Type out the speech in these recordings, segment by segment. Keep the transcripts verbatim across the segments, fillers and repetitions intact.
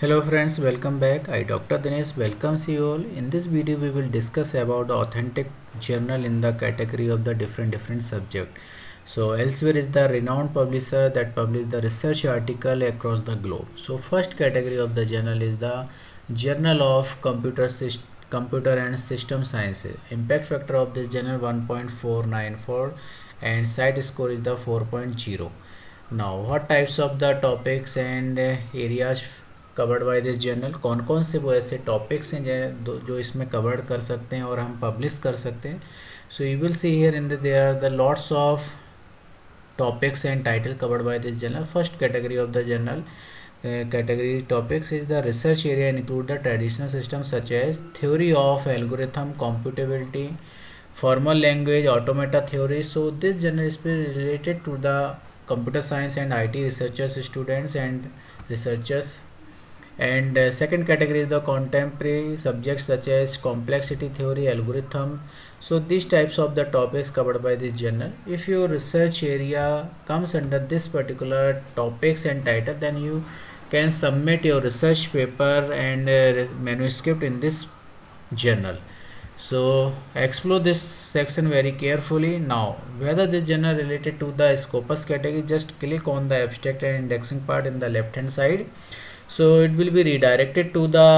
Hello friends, welcome back. I Doctor Dinesh welcomes you all. In this video we will discuss about the authentic journal in the category of the different different subject. So Elsevier is the renowned publisher that published the research article across the globe. So first category of the journal is the Journal of Computer, Syst Computer and System Sciences. Impact factor of this journal one point four nine four and site score is the four point zero. Now what types of the topics and areas covered by this journal, कौन कौन से वो ऐसे topics हैं जो इसमें covered कर सकते हैं और हम पब्लिश कर सकते हैं. So you will see here in the there are the lots of topics and title covered by this journal. First category of the journal category topics is the research area include the traditional system such as theory of algorithm, computability, formal language, automata theory. So this journal is related to the computer science and I T researchers students and researchers. And uh, second category is the contemporary subjects such as complexity theory, algorithm. So these types of the topics covered by this journal. If your research area comes under this particular topics and title, then you can submit your research paper and uh, manuscript in this journal. So explore this section very carefully. Now whether this journal related to the Scopus category, just click on the abstract and indexing part in the left hand side. So it will be redirected to the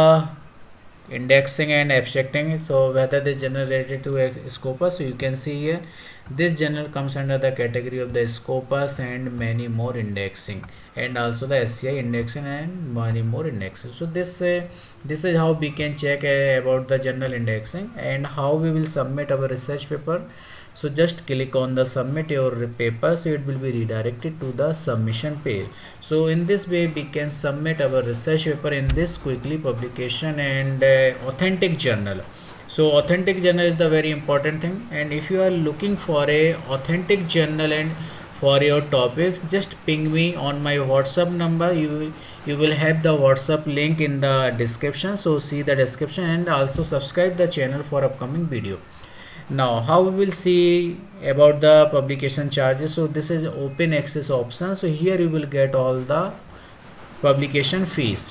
indexing and abstracting. So whether this journal related to Scopus, so you can see here this journal comes under the category of the Scopus and many more indexing, and also the S C I indexing and many more indexing. So this uh, this is how we can check uh, about the journal indexing and how we will submit our research paper. So just click on the submit your paper, so it will be redirected to the submission page. So in this way we can submit our research paper in this quickly publication and uh, authentic journal. So authentic journal is the very important thing, and if you are looking for a authentic journal and for your topics, just ping me on my WhatsApp number. You you will have the WhatsApp link in the description, so see the description and also subscribe the channel for upcoming video. Now how we will see about the publication charges. So this is open access option, so here you will get all the publication fees.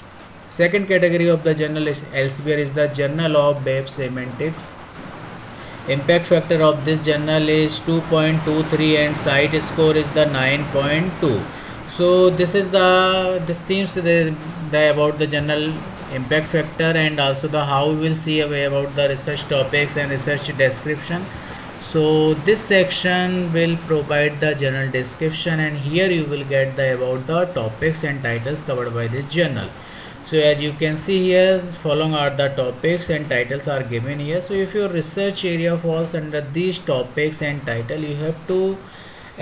Second category of the journal is Elsevier is the Journal of Web Semantics. Impact factor of this journal is two point two three and site score is the nine point two. So this is the this seems the, the about the journal impact factor and also the how we will see away about the research topics and research description. So this section will provide the journal description, and here you will get the about the topics and titles covered by this journal. So as you can see here, following are the topics and titles are given here. So if your research area falls under these topics and title, you have to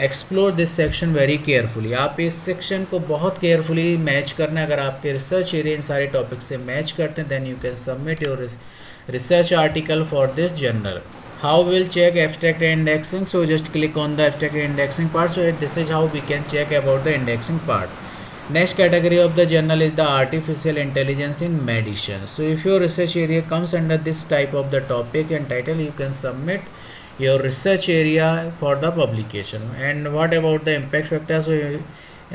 explore this section very carefully. आप इस section को बहुत carefully match करना. अगर आपके research area in सारे topic से match करते हैं, then you can submit your research article for this journal. How will check abstract indexing. So just click on the abstract indexing part. So this is how we can check about the indexing part. Next category of the journal is the artificial intelligence in medicine. So if your research area comes under this type of the topic and title, you can submit your research area for the publication. And what about the impact factor? So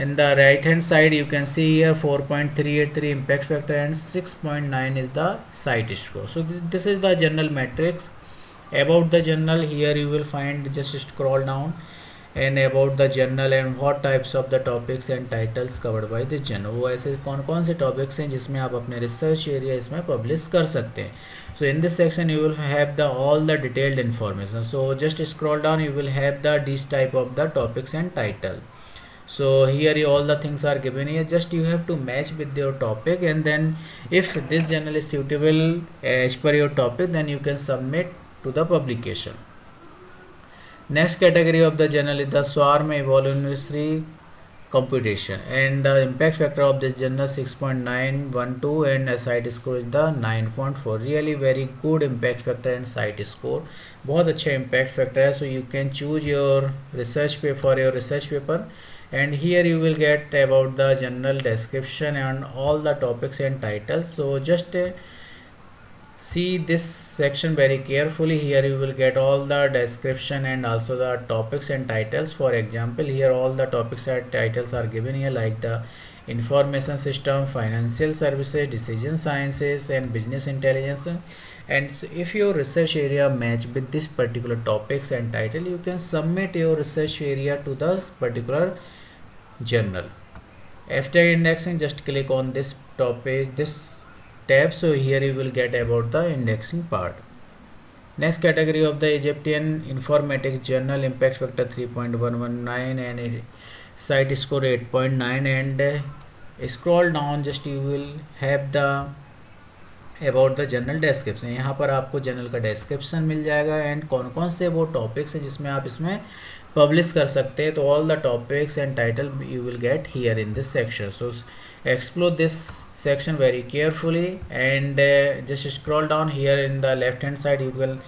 in the right hand side you can see here four point three eight three impact factor and six point nine is the site score. So this, this is the journal matrix about the journal. Here you will find, just scroll down and about the journal and what types of the topics and titles covered by the journal. वो ऐसे कौन कौन से topics हैं जिसमें आप अपने research area इसमें publish कर सकते हैं. So in this section you will have the all the detailed information. So just scroll down, you will have the these type of the topics and title. So here you, all the things are given here. Just you have to match with your topic, and then if this journal is suitable as per your topic, then you can submit to the publication. Next category of the journal is the Swarm and Evolutionary Computation, and the impact factor of this journal six point nine one two and a site score is the nine point four. Really very good impact factor and site score. बहुत अच्छा impact factor है. So you can choose your research paper for your research paper, and here you will get about the journal description and all the topics and titles. So just See this section very carefully. Here you will get all the description and also the topics and titles. For example, here all the topics and titles are given here, like the information system, financial services, decision sciences, and business intelligence. And if your research area match with this particular topics and title, you can submit your research area to this particular journal. After indexing, just click on this top page, this tab. So here you will get about the indexing part. Next category of the Egyptian Informatics Journal, impact factor three point one one nine and site score eight point nine, and uh, scroll down, just you will have the about the journal description. यहाँ पर आपको journal का description मिल जाएगा and कौन कौन से वो topics हैं जिसमें आप इसमें publish कर सकते हैं. तो all the topics and title you will get here in this section. So explore this section very carefully and uh, just scroll down. Here in the left hand side you will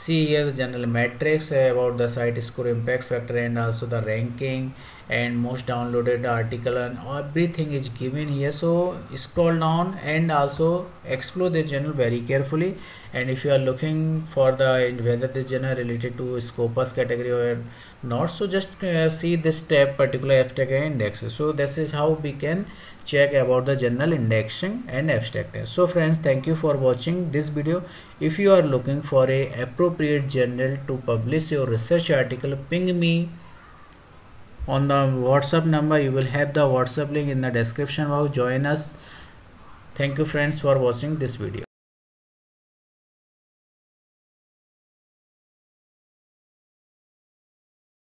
see here the general metrics about the site score, impact factor, and also the ranking and most downloaded article, and everything is given here. So scroll down and also explore the journal very carefully. And if you are looking for the whether the journal related to Scopus category or not, so just uh, see this tab particular abstract index. So this is how we can check about the journal indexing and abstract. So friends, thank you for watching this video. If you are looking for a appropriate journal to publish your research article, ping me on the WhatsApp number. You will have the WhatsApp link in the description box. Join us. Thank you friends for watching this video.